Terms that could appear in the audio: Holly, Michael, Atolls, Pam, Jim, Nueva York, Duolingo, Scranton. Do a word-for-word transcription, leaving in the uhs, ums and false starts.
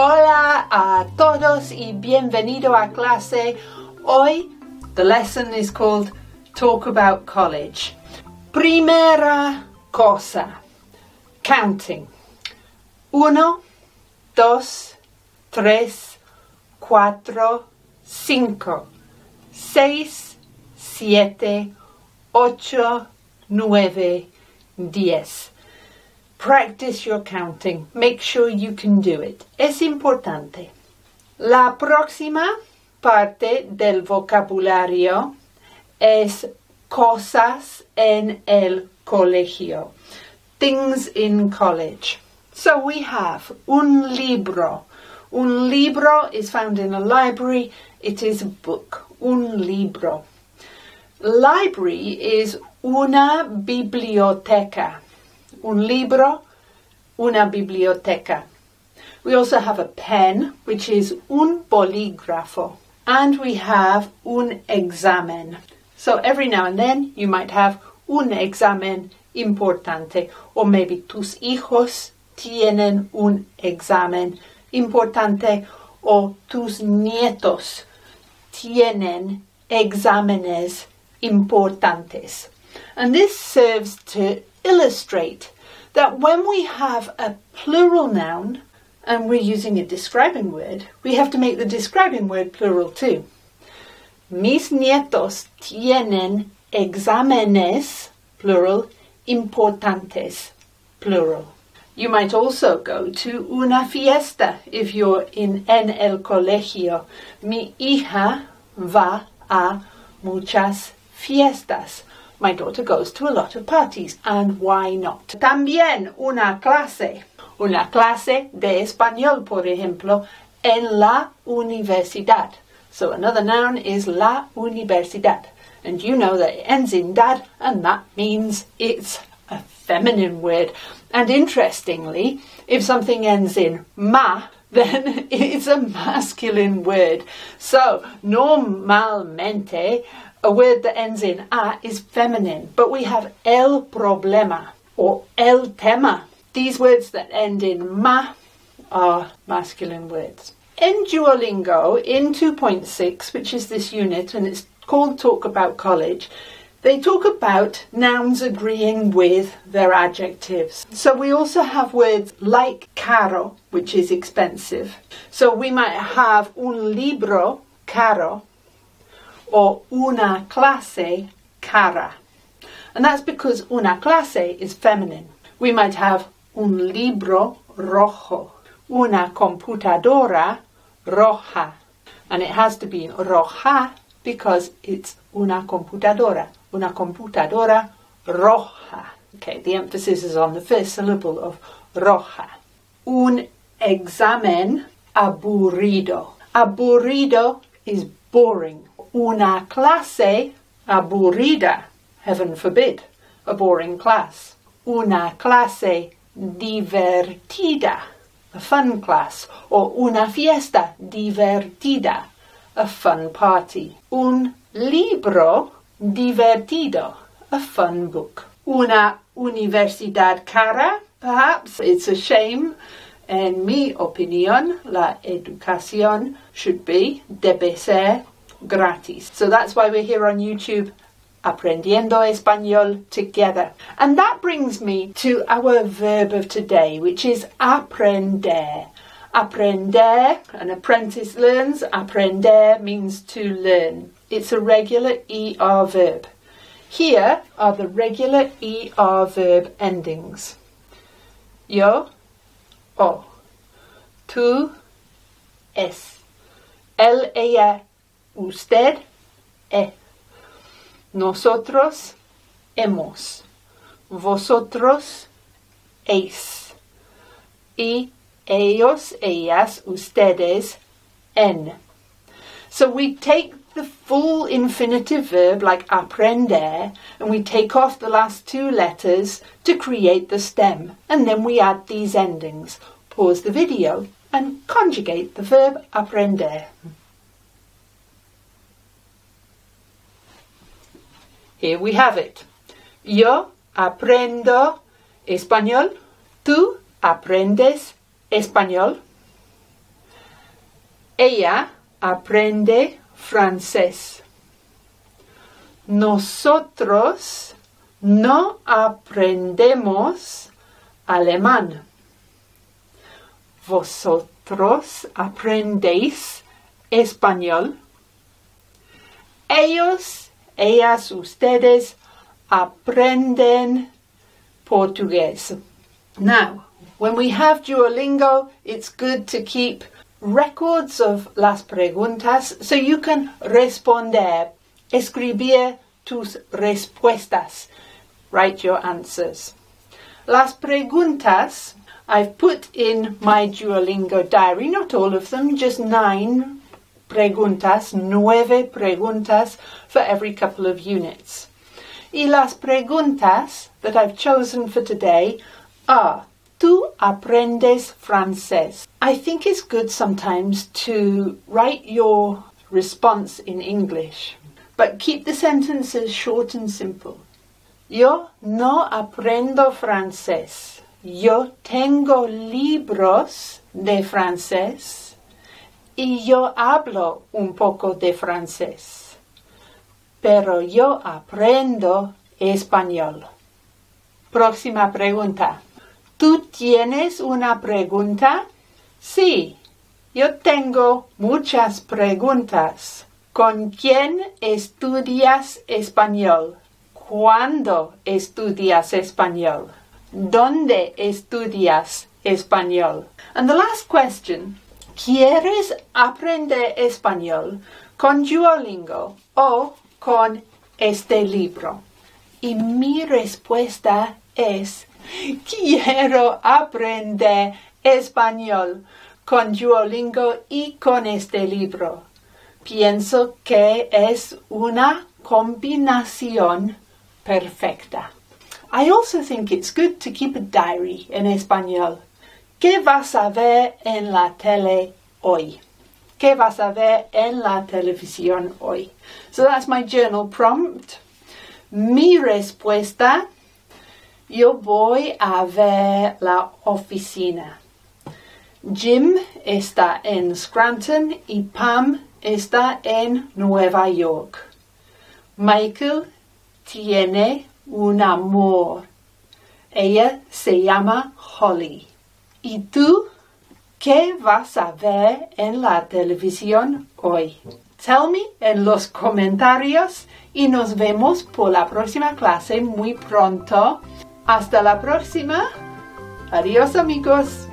Hola a todos y bienvenido a clase. Hoy, the lesson is called Talk About College. Primera cosa, counting. Uno, dos, tres, cuatro, cinco, seis, siete, ocho, nueve, diez. Practice your counting. Make sure you can do it. Es importante. La próxima parte del vocabulario es cosas en el colegio. Things in college. So we have un libro. Un libro is found in a library. It is a book. Un libro. Library is una biblioteca. Un libro, una biblioteca. We also have a pen, which is un bolígrafo. And we have un examen. So every now and then you might have un examen importante. Or maybe tus hijos tienen un examen importante. O tus nietos tienen exámenes importantes. And this serves to illustrate that when we have a plural noun and we're using a describing word, we have to make the describing word plural too. Mis nietos tienen exámenes, plural, importantes, plural. You might also go to una fiesta if you're in en el colegio. Mi hija va a muchas fiestas. My daughter goes to a lot of parties, and why not? También una clase. Una clase de español, por ejemplo, en la universidad. So another noun is la universidad. And you know that it ends in dad, and that means it's a feminine word. And interestingly, if something ends in ma, then it's a masculine word. So normalmente, a word that ends in a is feminine, but we have el problema or el tema. These words that end in ma are masculine words. In Duolingo, in two point six, which is this unit, and it's called Talk About College, they talk about nouns agreeing with their adjectives. So we also have words like caro, which is expensive. So we might have un libro caro, or una clase cara. And that's because una clase is feminine. We might have un libro rojo, una computadora roja. And it has to be roja because it's una computadora, una computadora roja. Okay, the emphasis is on the first syllable of roja. Un examen aburrido. Aburrido is boring. Una clase aburrida, heaven forbid, a boring class. Una clase divertida, a fun class. Or una fiesta divertida, a fun party. Un libro divertido, a fun book. Una universidad cara, perhaps it's a shame. En mi opinión, la educación should be, debe ser, gratis. So that's why we're here on YouTube, Aprendiendo Español together. And that brings me to our verb of today, which is aprender. Aprender, an apprentice learns. Aprender means to learn. It's a regular E R verb. Here are the regular E R verb endings. Yo, o. Tú, es. Él, ella, usted, e. Nosotros, hemos. Vosotros, eis. Y ellos, ellas, ustedes, en. So we take the full infinitive verb like aprender and we take off the last two letters to create the stem. And then we add these endings. Pause the video and conjugate the verb aprender. Here we have it. Yo aprendo español. Tú aprendes español. Ella aprende francés. Nosotros no aprendemos alemán. Vosotros aprendéis español. Ellos, ellas, ustedes aprenden Portuguese. Now, when we have Duolingo, it's good to keep records of las preguntas so you can responder, escribir tus respuestas, write your answers. Las preguntas I've put in my Duolingo diary, not all of them, just nine preguntas, nueve preguntas for every couple of units. Y las preguntas that I've chosen for today are, ¿tú aprendes francés? I think it's good sometimes to write your response in English, but keep the sentences short and simple. Yo no aprendo francés. Yo tengo libros de francés y yo hablo un poco de francés. Pero yo aprendo español. Próxima pregunta. ¿Tú tienes una pregunta? Sí, yo tengo muchas preguntas. ¿Con quién estudias español? ¿Cuándo estudias español? ¿Dónde estudias español? And the last question. ¿Quieres aprender español con Duolingo o con este libro? Y mi respuesta es, quiero aprender español con Duolingo y con este libro. Pienso que es una combinación perfecta. I also think it's good to keep a diary en español. ¿Qué vas a ver en la tele hoy? ¿Qué vas a ver en la televisión hoy? So that's my journal prompt. Mi respuesta, yo voy a ver la oficina. Jim está en Scranton y Pam está en Nueva York. Michael tiene un amor. Ella se llama Holly. ¿Y tú? ¿Qué vas a ver en la televisión hoy? Tell me en los comentarios y nos vemos por la próxima clase muy pronto. Hasta la próxima. Adiós amigos.